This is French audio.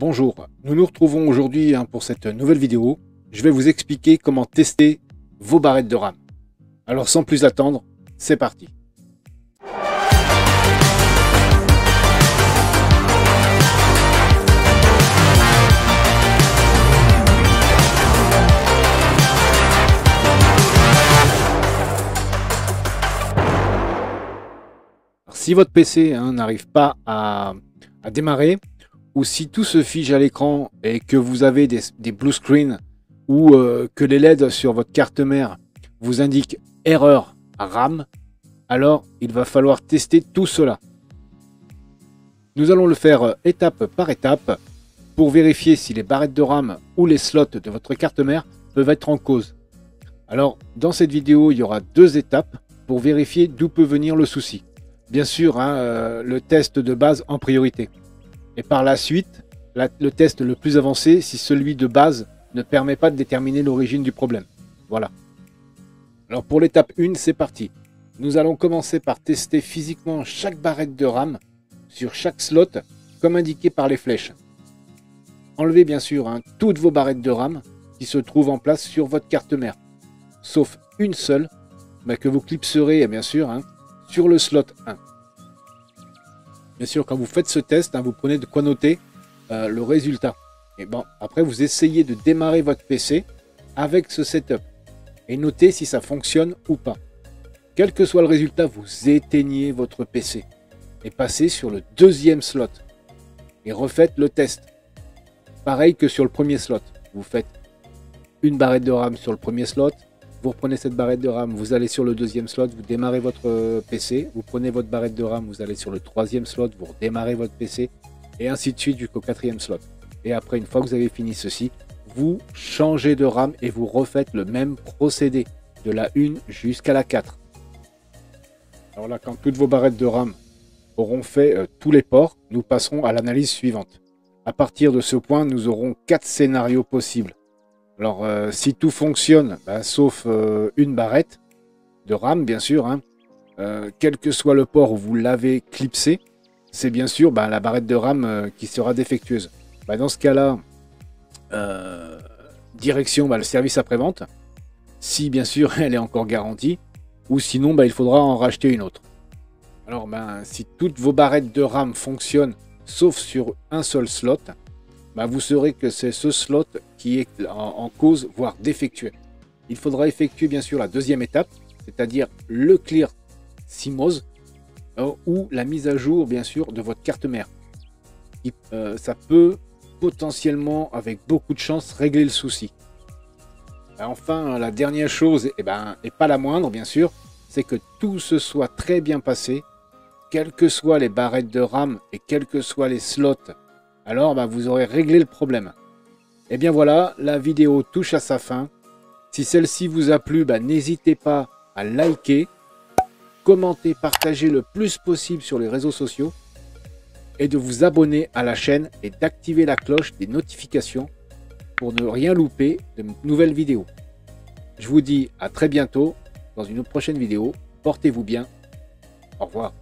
Bonjour, nous nous retrouvons aujourd'hui pour cette nouvelle vidéo. Je vais vous expliquer comment tester vos barrettes de rame. Alors sans plus attendre, c'est parti. Alors, si votre PC n'arrive pas à démarrer, ou si tout se fige à l'écran et que vous avez des blue screens ou que les LED sur votre carte mère vous indiquent erreur à RAM, alors il va falloir tester tout cela. Nous allons le faire étape par étape pour vérifier si les barrettes de RAM ou les slots de votre carte mère peuvent être en cause. Alors dans cette vidéo, il y aura deux étapes pour vérifier d'où peut venir le souci. Bien sûr, le test de base en priorité. Et par la suite, le test le plus avancé, si celui de base ne permet pas de déterminer l'origine du problème. Voilà. Alors pour l'étape 1, c'est parti. Nous allons commencer par tester physiquement chaque barrette de RAM sur chaque slot, comme indiqué par les flèches. Enlevez bien sûr toutes vos barrettes de RAM qui se trouvent en place sur votre carte mère, sauf une seule que vous clipserez bien sûr sur le slot 1. Bien sûr, quand vous faites ce test, vous prenez de quoi noter le résultat. Et bon, après, vous essayez de démarrer votre PC avec ce setup et notez si ça fonctionne ou pas. Quel que soit le résultat, vous éteignez votre PC et passez sur le deuxième slot et refaites le test. Pareil que sur le premier slot, vous faites une barrette de RAM sur le premier slot, vous reprenez cette barrette de RAM, vous allez sur le deuxième slot, vous démarrez votre PC, vous prenez votre barrette de RAM, vous allez sur le troisième slot, vous redémarrez votre PC, et ainsi de suite jusqu'au quatrième slot. Et après, une fois que vous avez fini ceci, vous changez de RAM et vous refaites le même procédé, de la 1 jusqu'à la 4. Alors là, quand toutes vos barrettes de RAM auront fait tous les ports, nous passerons à l'analyse suivante. À partir de ce point, nous aurons 4 scénarios possibles. Alors, si tout fonctionne, sauf une barrette de RAM, bien sûr, quel que soit le port où vous l'avez clipsé, c'est bien sûr la barrette de RAM qui sera défectueuse. Dans ce cas-là, direction le service après-vente, si bien sûr elle est encore garantie, ou sinon il faudra en racheter une autre. Alors, si toutes vos barrettes de RAM fonctionnent, sauf sur un seul slot, vous saurez que c'est ce slot qui est en cause, voire défectueux. Il faudra effectuer bien sûr la deuxième étape, c'est-à-dire le clear CMOS ou la mise à jour bien sûr de votre carte mère. Et, ça peut potentiellement, avec beaucoup de chance, régler le souci. Enfin, la dernière chose, et pas la moindre bien sûr, c'est que tout se soit très bien passé, quelles que soient les barrettes de RAM et quels que soient les slots. Alors vous aurez réglé le problème. Et bien voilà, la vidéo touche à sa fin. Si celle-ci vous a plu, n'hésitez pas à liker, commenter, partager le plus possible sur les réseaux sociaux et de vous abonner à la chaîne et d'activer la cloche des notifications pour ne rien louper de nouvelles vidéos. Je vous dis à très bientôt dans une prochaine vidéo. Portez-vous bien. Au revoir.